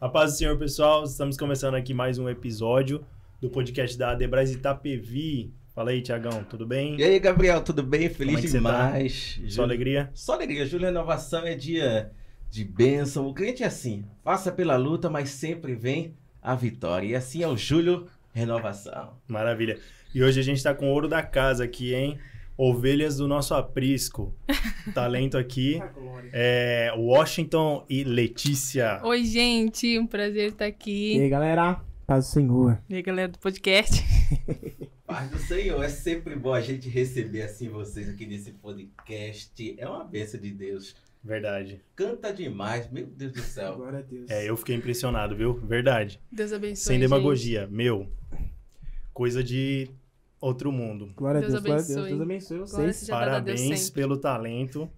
A paz do Senhor, pessoal. Estamos começando aqui mais um episódio do podcast da AD Brás Itapevi. Fala aí, Tiagão, tudo bem? E aí, Gabriel, tudo bem? Feliz demais. Tá? Só alegria? Só alegria. Júlio, renovação é dia de bênção. O crente é assim, passa pela luta, mas sempre vem a vitória. E assim é o Júlio Renovação. Maravilha. E hoje a gente tá com o ouro da casa aqui, hein? Ovelhas do nosso aprisco. Talento aqui. É Washington e Letícia. Oi, gente. Um prazer estar aqui. E aí, galera? Paz do Senhor. E aí, galera do podcast. Paz do Senhor. É sempre bom a gente receber assim vocês aqui nesse podcast. É uma bênção de Deus. Verdade. Canta demais. Meu Deus do céu. Glória a Deus. É, eu fiquei impressionado, viu? Verdade. Deus abençoe. Sem demagogia. Gente. Meu. Coisa de... outro mundo. Glória a Deus, glória a Deus. Deus abençoe vocês. Parabéns pelo talento.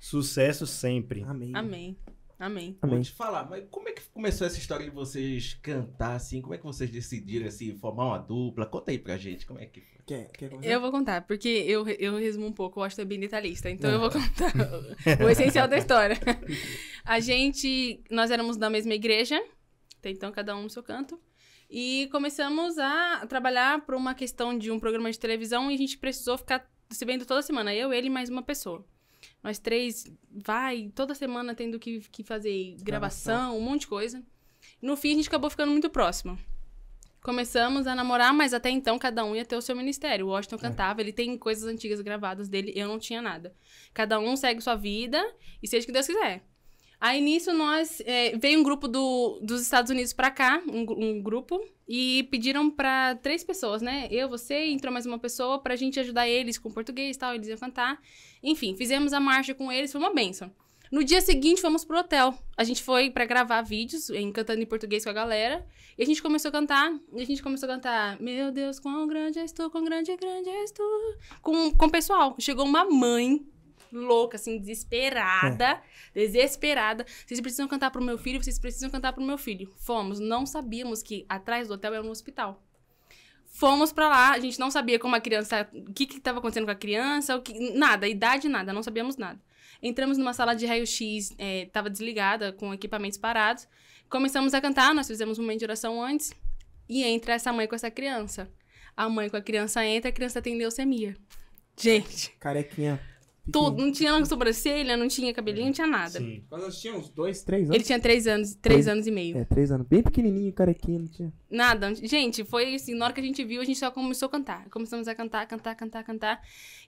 Sucesso sempre. Amém. Amém. Amém. Vou te falar, mas como é que começou essa história de vocês cantar assim? Como é que vocês decidiram assim, formar uma dupla? Conta aí pra gente, como é que foi? Quer eu vou contar, porque eu resumo um pouco, eu acho que é bem detalhista, então eu vou contar o essencial da história. Nós éramos da mesma igreja, então cada um no seu canto. E começamos a trabalhar por uma questão de um programa de televisão e a gente precisou ficar se vendo toda semana. Eu, ele e mais uma pessoa. Nós três, toda semana tendo que fazer gravação, um monte de coisa. No fim, a gente acabou ficando muito próximo. Começamos a namorar, mas até então cada um ia ter o seu ministério. O Washington cantava, ele tem coisas antigas gravadas dele, eu não tinha nada. Cada um segue sua vida e seja o que Deus quiser. Aí, nisso, veio um grupo dos Estados Unidos pra cá, um grupo, e pediram pra 3 pessoas, né? Eu, você, entrou mais uma pessoa pra gente ajudar eles com português e tal, eles iam cantar. Enfim, fizemos a marcha com eles, foi uma bênção. No dia seguinte, fomos pro hotel. A gente foi pra gravar vídeos, cantando em português com a galera, e a gente começou a cantar, Meu Deus, quão grande eu estou, quão grande eu estou, com o pessoal. Chegou uma mãe... louca, assim, desesperada. Vocês precisam cantar pro meu filho, vocês precisam cantar pro meu filho. Fomos, não sabíamos que atrás do hotel era um hospital. Fomos pra lá, a gente não sabia como a criança, o que estava acontecendo com a criança, nada, idade, nada, não sabíamos nada. Entramos numa sala de raio-x, estava desligada, com equipamentos parados. Começamos a cantar, nós fizemos um momento de oração antes, e entra essa mãe com essa criança. A mãe com a criança entra, a criança tem leucemia. Gente. Carequinha. Tudo, não tinha sobrancelha, não tinha cabelinho, não tinha nada. Sim. Mas nós tínhamos 2, 3 anos. Ele tinha 3 anos e meio. É, 3 anos, bem pequenininho, carequinho, não tinha... nada. Gente, foi assim, na hora que a gente viu, a gente só começou a cantar. Começamos a cantar.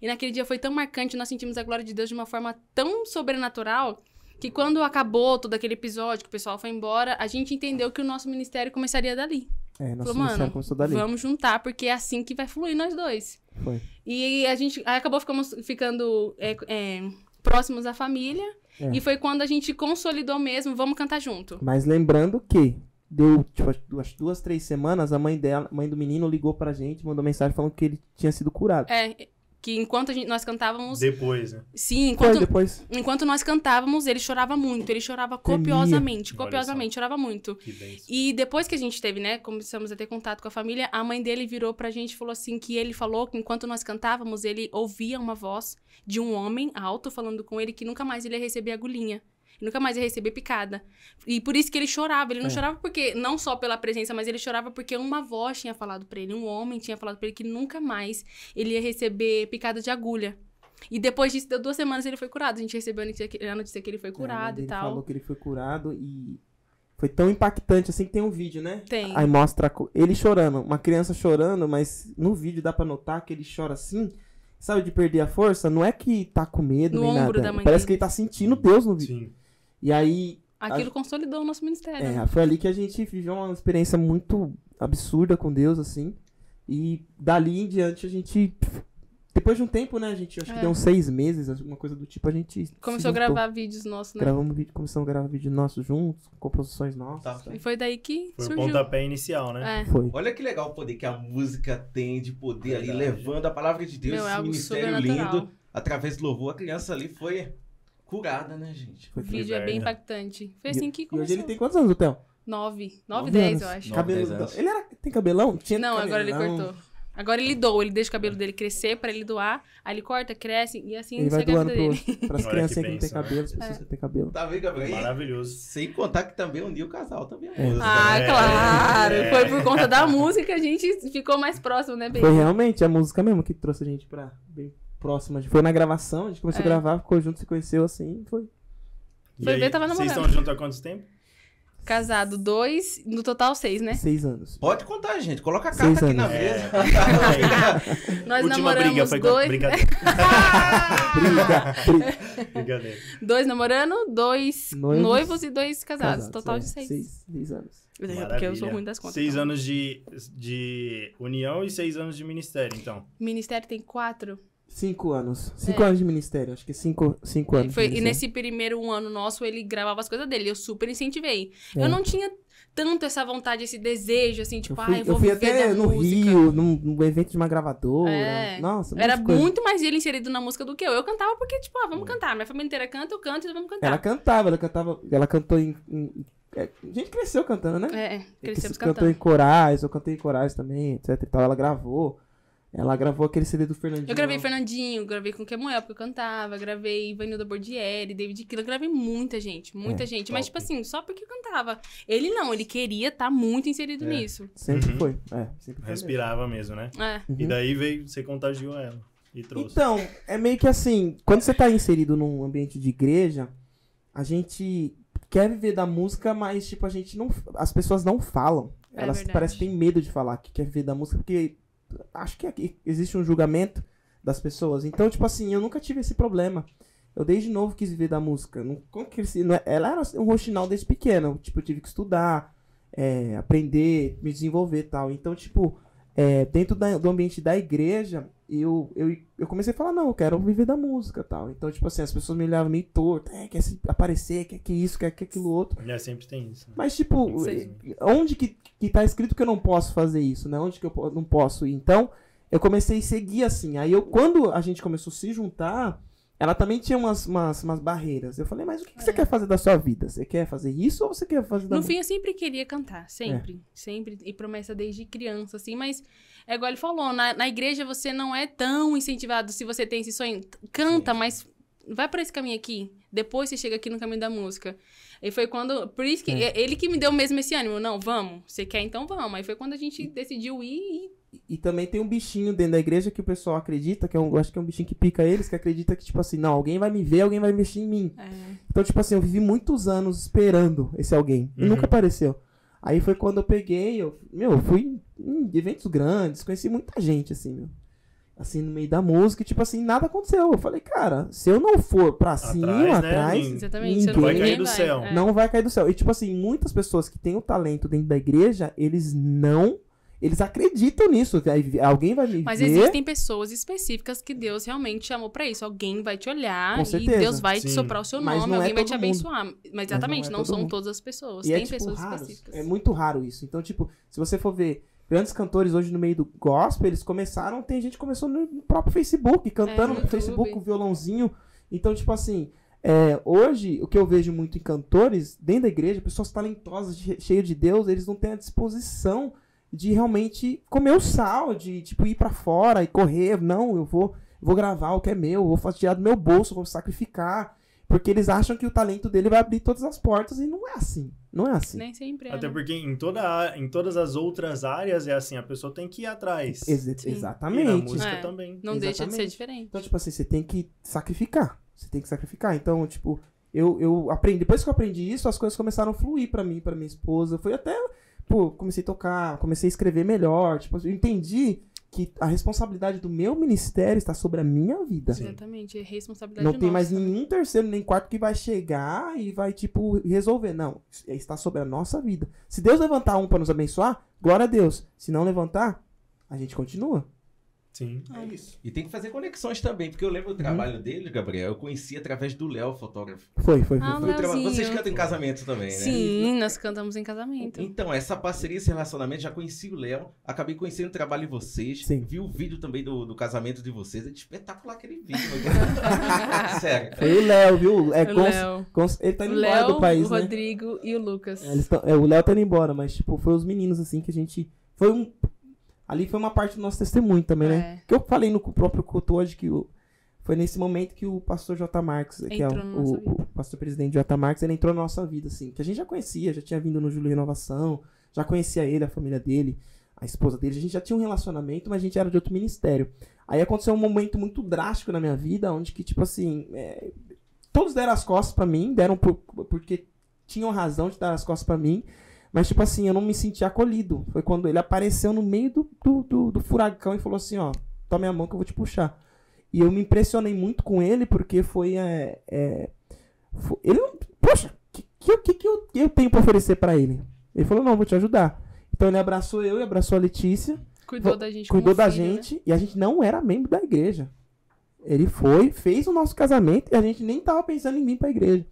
E naquele dia foi tão marcante, nós sentimos a glória de Deus de uma forma tão sobrenatural, que quando acabou todo aquele episódio, que o pessoal foi embora, a gente entendeu que o nosso ministério começaria dali. É, nosso ministério começou dali. Vamos juntar, porque é assim que vai fluir nós dois. Foi. E a gente acabou ficando próximos à família. É. E foi quando a gente consolidou mesmo, vamos cantar junto. Mas lembrando que deu, tipo, umas 2, 3 semanas, a mãe do menino ligou pra gente, mandou mensagem falando que ele tinha sido curado. É, que enquanto nós cantávamos... Depois, né? Sim, enquanto nós cantávamos, ele chorava muito. Ele chorava copiosamente, chorava muito. E depois que a gente teve, né, começamos a ter contato com a família, a mãe dele virou pra gente e falou assim, que ele falou que enquanto nós cantávamos, ele ouvia uma voz de um homem alto falando com ele que nunca mais ele ia receber agulhinha. Nunca mais ia receber picada. E por isso que ele chorava. Ele não chorava porque, não só pela presença, mas ele chorava porque uma voz tinha falado pra ele, um homem tinha falado pra ele que nunca mais ele ia receber picada de agulha. E depois disso, deu 2 semanas, ele foi curado. A gente recebeu a notícia que ele foi curado e tal. Ele falou que ele foi curado e foi tão impactante, assim, que tem um vídeo, né? Tem. Aí mostra ele chorando, uma criança chorando, mas no vídeo dá pra notar que ele chora assim... Sabe, de perder a força? Não é que tá com medo nem nada. Parece que ele tá sentindo Deus no vídeo. Sim. E aí... aquilo consolidou o nosso ministério. É, foi ali que a gente viveu uma experiência muito absurda com Deus, assim. E dali em diante a gente... Depois de um tempo, né, a gente? Acho que deu uns 6 meses, alguma coisa do tipo, a gente... Começou a gravar vídeos nossos, né? Começamos a gravar vídeos nossos juntos, composições nossas. Tá. E foi daí que surgiu. Foi o pontapé inicial, né? É. Foi. Olha que legal o poder que a música tem de poder ali, levando a palavra de Deus, esse ministério lindo, através do louvor. A criança ali foi curada, né, gente? O vídeo é bem impactante. Foi assim que começou. E hoje ele tem quantos anos, Theo? 9, 10, eu acho. Ele tem cabelão? Não, agora ele cortou. Agora ele doa, ele deixa o cabelo dele crescer pra ele doar, aí ele corta, cresce e assim ele vai doando pras crianças que não tem cabelo, as pessoas que não tem cabelo. Tá vendo, Gabriel? Maravilhoso. Sem contar que também uniu o casal, também a música. Ah, claro! É. Foi por conta da música que a gente ficou mais próximo, né, Bem? Foi realmente a música mesmo que trouxe a gente pra bem próxima. Foi na gravação, a gente começou a gravar, ficou junto, se conheceu assim, foi. E foi aí, bem, tava namorando. Vocês estão juntos há quanto tempo? Casado 2, no total 6, né? 6 anos. Pode contar, gente. Coloca a carta aqui na mesa. É. Nós namoramos 2... Brincadeira. 2 namorando, 2 noivos e 2 casados. Total de 6. 6 anos. Maravilha. Porque eu sou ruim das contas. 6 anos de união e 6 anos de ministério, então. Ministério tem 4... 5 anos. 5 anos de ministério, acho que 5 anos. Foi, e nesse primeiro ano nosso, ele gravava as coisas dele. Eu super incentivei. É. Eu não tinha tanto essa vontade, esse desejo, assim, tipo, eu vou viver até da música. Rio, num evento de uma gravadora. É. Nossa, era muito mais ele inserido na música do que eu. Eu cantava porque, tipo, ah, vamos cantar. Minha família inteira canta, eu canto, então vamos cantar. Ela cantou a gente cresceu cantando, né? É, crescemos cantando. Cantou em corais, eu cantei em corais também, etc e tal. Ela gravou aquele CD do Fernandinho. Eu gravei Fernandinho, gravei com o Emanuel, porque eu cantava, gravei Ivanilda Bordieri, David Killa, gravei muita gente. Mas, tipo assim, só porque eu cantava. Ele não, ele queria estar muito inserido nisso. Sempre foi, sempre foi. Respirava mesmo, né? É. E daí veio, você contagiou ela e trouxe. Então, é meio que assim, quando você tá inserido num ambiente de igreja, a gente quer viver da música, mas, tipo, as pessoas não falam. Elas parecem que têm medo de falar que quer viver da música, porque... Acho que aqui existe um julgamento das pessoas. Então, tipo assim, eu nunca tive esse problema. Eu desde novo quis viver da música. Ela era um roxinol desde pequeno. Tipo, eu tive que estudar, aprender, me desenvolver e tal. Então, tipo, dentro do ambiente da igreja, eu comecei a falar, não, eu quero viver da música e tal. Então, tipo assim, as pessoas me olhavam meio torto. Quer se aparecer, quer que isso, quer aquilo outro. Mulher sempre tem isso, né? Mas, tipo, onde que tá escrito que eu não posso fazer isso, né? Onde que eu não posso ir? Então, eu comecei a seguir assim. Aí, quando a gente começou a se juntar, ela também tinha umas barreiras. Eu falei, mas o que você quer fazer da sua vida? Você quer fazer isso ou você quer fazer da música? No fim, eu sempre queria cantar. Sempre. Sempre. E promessa desde criança, assim. Mas é igual ele falou, na igreja você não é tão incentivado. Se você tem esse sonho, canta, mas vai pra esse caminho aqui. Depois você chega aqui no caminho da música. E foi quando... Por isso que ele que me deu mesmo esse ânimo. Não, vamos. Você quer, então vamos. Aí foi quando a gente decidiu ir e também tem um bichinho dentro da igreja que o pessoal acredita, que eu acho que é um bichinho que pica eles, que acredita que, tipo assim, não, alguém vai me ver, alguém vai mexer em mim. É. Então, tipo assim, eu vivi muitos anos esperando esse alguém. E nunca apareceu. Aí foi quando eu peguei, eu fui em eventos grandes, conheci muita gente, assim, meu. Assim, no meio da música, e, tipo assim, nada aconteceu. Eu falei, cara, se eu não for pra cima, atrás, ninguém vai cair do céu. Não vai cair do céu. E, tipo assim, muitas pessoas que têm o talento dentro da igreja, eles acreditam nisso, alguém vai me ver. Mas existem pessoas específicas que Deus realmente chamou pra isso. Alguém vai te olhar e Deus vai te soprar o seu nome, alguém vai te abençoar. Mas exatamente, não são todas as pessoas. Tem pessoas específicas. É muito raro isso. Então, tipo, se você for ver grandes cantores hoje no meio do gospel, eles começaram, tem gente que começou no próprio Facebook, cantando no Facebook, o violãozinho. Então, tipo assim... hoje, o que eu vejo muito em cantores, dentro da igreja, pessoas talentosas, cheias de Deus, eles não têm a disposição de realmente comer o sal, de tipo ir pra fora e correr. Não, eu vou gravar o que é meu, vou tirar do meu bolso, vou sacrificar. Porque eles acham que o talento dele vai abrir todas as portas e não é assim. Não é assim. Nem sempre é. Até porque em todas as outras áreas é assim, a pessoa tem que ir atrás. Exatamente. E na música também. Não deixa de ser diferente. Então, tipo assim, você tem que sacrificar. Você tem que sacrificar. Então, tipo, eu aprendi. Depois que eu aprendi isso, as coisas começaram a fluir pra mim, pra minha esposa. Foi até... Pô, comecei a tocar, comecei a escrever melhor. Tipo, eu entendi que a responsabilidade do meu ministério está sobre a minha vida. Exatamente, é responsabilidade nossa. Não tem mais nenhum terceiro, nem quarto que vai chegar e vai, tipo, resolver. Não, está sobre a nossa vida. Se Deus levantar um para nos abençoar, glória a Deus. Se não levantar, a gente continua. Sim. É isso. E tem que fazer conexões também, porque eu lembro do trabalho dele, Gabriel, eu conheci através do Léo, fotógrafo. Vocês cantam em casamento também, né? Sim, nós cantamos em casamento. Então, essa parceria, esse relacionamento, já conheci o Léo, acabei conhecendo o trabalho de vocês, vi o vídeo também do casamento de vocês, é espetacular aquele vídeo. Sério. Foi o Léo, viu? Ele tá indo embora do país, né? O Rodrigo e o Lucas. O Léo tá indo embora, mas, tipo, foi os meninos, assim, que a gente... Foi um... Ali foi uma parte do nosso testemunho também, né? Que eu falei no próprio culto hoje que foi nesse momento que o pastor J. Marques, que é o pastor presidente J. Marques, ele entrou na nossa vida, assim. Que a gente já conhecia, já tinha vindo no Júlio Renovação, já conhecia ele, a família dele, a esposa dele. A gente já tinha um relacionamento, mas a gente era de outro ministério. Aí aconteceu um momento muito drástico na minha vida, onde que, tipo assim, todos deram as costas pra mim, deram porque tinham razão de dar as costas pra mim. Mas, tipo assim, eu não me senti acolhido. Foi quando ele apareceu no meio do furacão e falou assim, ó, toma minha mão que eu vou te puxar. E eu me impressionei muito com ele, porque foi... ele, poxa, o que eu tenho pra oferecer pra ele? Ele falou, não, vou te ajudar. Então ele abraçou eu e abraçou a Letícia. Cuidou da gente. Cuidou da gente, né? E a gente não era membro da igreja. Ele foi, fez o nosso casamento e a gente nem tava pensando em vir pra igreja.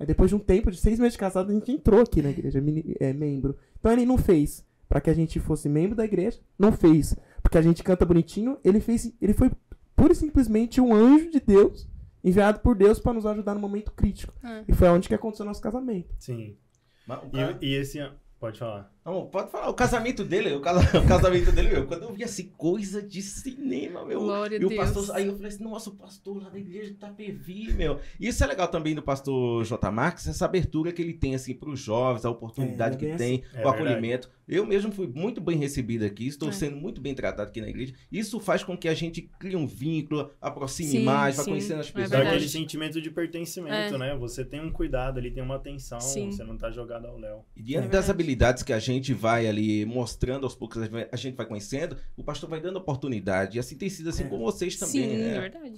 Aí depois de um tempo, de 6 meses de casado, a gente entrou aqui na igreja, membro. Então ele não fez para que a gente fosse membro da igreja, não fez porque a gente canta bonitinho, ele foi pura e simplesmente um anjo de Deus, enviado por Deus para nos ajudar no momento crítico. E foi onde que aconteceu o nosso casamento. Sim. E esse... Pode falar. Não, pode falar. O casamento dele, meu, quando eu vi assim, coisa de cinema, meu. Glória e o pastor, aí eu falei assim, nossa, o pastor lá da igreja de Itapevi, meu. E isso é legal também do pastor J. Marques, essa abertura que ele tem, assim, para os jovens, a oportunidade que tem, o acolhimento. Eu mesmo fui muito bem recebido aqui, estou sendo muito bem tratado aqui na igreja. Isso faz com que a gente crie um vínculo, aproxime mais, vá conhecendo as pessoas. É aquele sentimento de pertencimento, né? Você tem um cuidado ali, tem uma atenção, você não tá jogado ao léu. E diante das habilidades que a gente vai ali mostrando aos poucos, a gente vai conhecendo, o pastor vai dando oportunidade. E assim tem sido assim com vocês também, né? Sim, é verdade.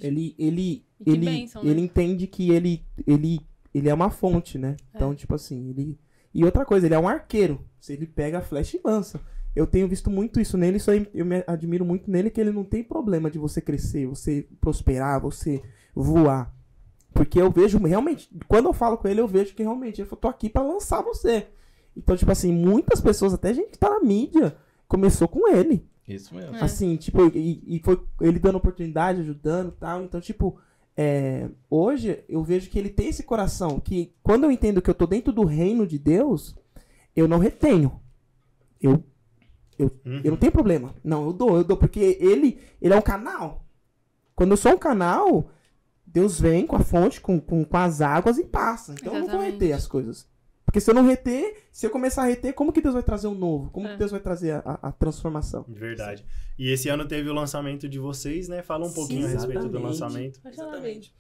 Ele entende que ele é uma fonte, né? Então, tipo assim, E outra coisa, ele é um arqueiro. Se ele pega a flecha e lança. Eu tenho visto muito isso nele, isso aí eu me admiro muito nele, que ele não tem problema de você crescer, você prosperar, você voar. Porque eu vejo realmente, quando eu falo com ele, eu vejo que realmente eu tô aqui pra lançar você. Então, tipo assim, muitas pessoas, até gente que tá na mídia, começou com ele. Isso mesmo. Assim, tipo, e foi ele dando oportunidade, ajudando e tal. Então, tipo, hoje eu vejo que ele tem esse coração, que quando eu entendo que eu tô dentro do reino de Deus, eu não retenho. Eu não tenho problema. Não, eu dou, porque ele é um canal. Quando eu sou um canal, Deus vem com a fonte, com as águas e passa. Então eu não vou reter as coisas. Porque se eu não reter, se eu começar a reter, como que Deus vai trazer o novo? Como que Deus vai trazer a transformação? Verdade. E esse ano teve o lançamento de vocês, né? Fala um pouquinho a respeito do lançamento. Exatamente.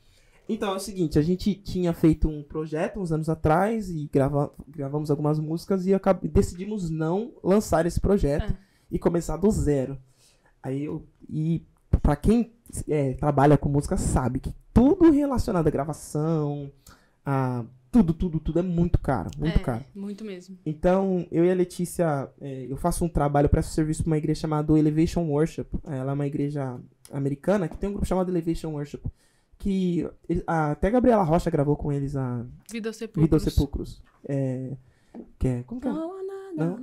Então, é o seguinte, a gente tinha feito um projeto uns anos atrás e gravamos algumas músicas e decidimos não lançar esse projeto e começar do zero. E pra quem trabalha com música sabe que tudo relacionado à gravação, tudo é muito caro, muito caro. Muito mesmo. Então, eu e a Letícia, eu faço um trabalho, presto serviço para uma igreja chamada Elevation Worship. Ela é uma igreja americana que tem um grupo chamado Elevation Worship, que até a Gabriela Rocha gravou com eles a... Vida aos Sepulcros. Vida aos Sepulcros. Como que é?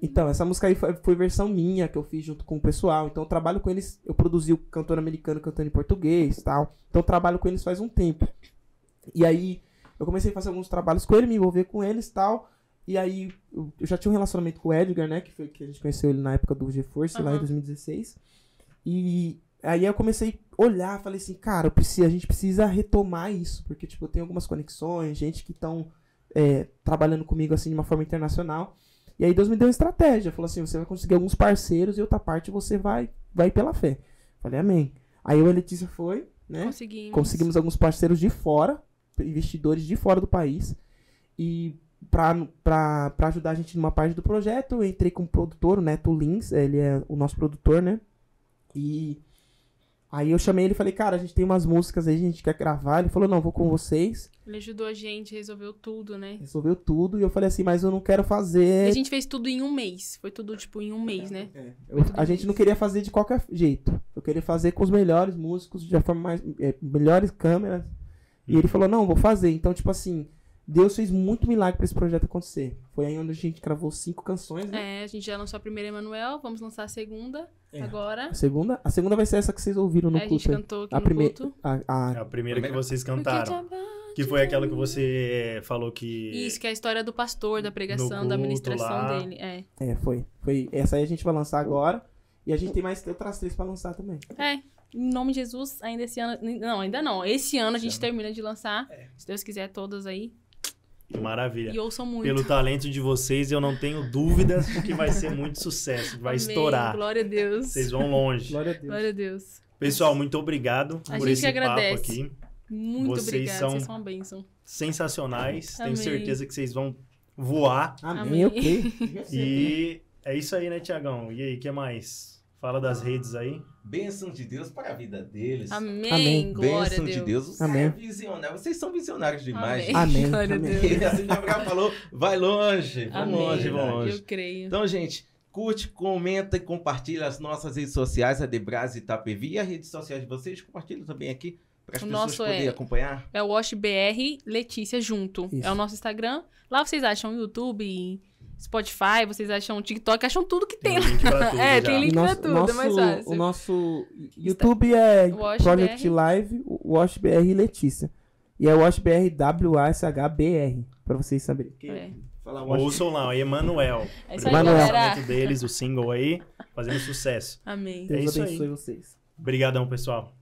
Então, essa música aí foi versão minha, que eu fiz junto com o pessoal. Então, eu trabalho com eles, eu produzi o cantor americano cantando em português e tal. Então, eu trabalho com eles faz um tempo. E aí... eu comecei a fazer alguns trabalhos com ele, me envolver com eles e tal. E aí, eu já tinha um relacionamento com o Edgar, né? Que foi que a gente conheceu ele na época do GeForce, lá em 2016. E aí eu comecei a olhar, falei assim, cara, a gente precisa retomar isso. Porque, tipo, eu tenho algumas conexões, gente que estão trabalhando comigo, assim, de uma forma internacional. E aí Deus me deu uma estratégia. Falou assim, você vai conseguir alguns parceiros e outra parte você vai pela fé. Falei, amém. Aí eu e a Letícia foi, né? Conseguimos alguns parceiros de fora. Investidores de fora do país e para ajudar a gente numa parte do projeto, eu entrei com o produtor, o Neto Lins, ele é o nosso produtor, né? E aí eu chamei ele e falei, cara, a gente tem umas músicas aí, a gente quer gravar. Ele falou, não, vou com vocês. Ele ajudou a gente, resolveu tudo, né? Resolveu tudo e eu falei assim, mas eu não quero fazer... A gente fez tudo em um mês, foi tudo tipo em um mês, né? A gente não queria fazer de qualquer jeito, eu queria fazer com os melhores músicos, de forma mais melhores câmeras. E ele falou, não, vou fazer. Então, tipo assim, Deus fez muito milagre pra esse projeto acontecer. Foi aí onde a gente gravou 5 canções, né? A gente já lançou a primeira, Emanuel, vamos lançar a segunda agora. A segunda vai ser essa que vocês ouviram no culto. A gente cantou aqui no culto. A primeira que vocês cantaram. Que foi aquela que você falou que... Isso, que é a história do pastor, da pregação, culto, da ministração lá dele. É, foi. Essa aí a gente vai lançar agora. E a gente tem mais outras 3 pra lançar também. É, em nome de Jesus, ainda esse ano... Não, ainda não. Esse ano a gente termina de lançar. É. Se Deus quiser, todas aí. Que maravilha. E ouçam muito. Pelo talento de vocês, eu não tenho dúvidas que vai ser muito sucesso. Vai estourar. Glória a Deus. Vocês vão longe. Glória a Deus. Glória a Deus. Pessoal, muito obrigado por esse papo aqui. Muito obrigado, vocês são uma bênção. Sensacionais. Amém. Tenho certeza que vocês vão voar. Amém. Okay. E é isso aí, né, Tiagão? E aí, o que mais? Fala das redes aí. Bênção de Deus para a vida deles. Amém. Amém. Glória a Deus. De Deus. Você é visionário. Vocês são visionários demais. Amém. Glória a Deus. E assim que Gabriel falou, vai longe. Vamos longe, vamos longe. Eu creio. Então, gente... Curte, comenta e compartilha as nossas redes sociais, AD Brás Itapevi, e as redes sociais de vocês. Compartilha também aqui para as pessoas poderem acompanhar. É o Wash BR Letícia junto. Isso. É o nosso Instagram. Lá vocês acham YouTube, Spotify, vocês acham TikTok, acham tudo que tem. Tem link pra tudo. É, tem link pra tudo, é mais fácil. O nosso YouTube é Project Live, Wash BR Letícia. E é Wash BR WASHBR, para vocês saberem. Ouçam lá, Emanuel. É isso aí, Emanuel. O lançamento deles, o single aí, fazendo sucesso. Amém. Deus abençoe vocês. Obrigadão, pessoal.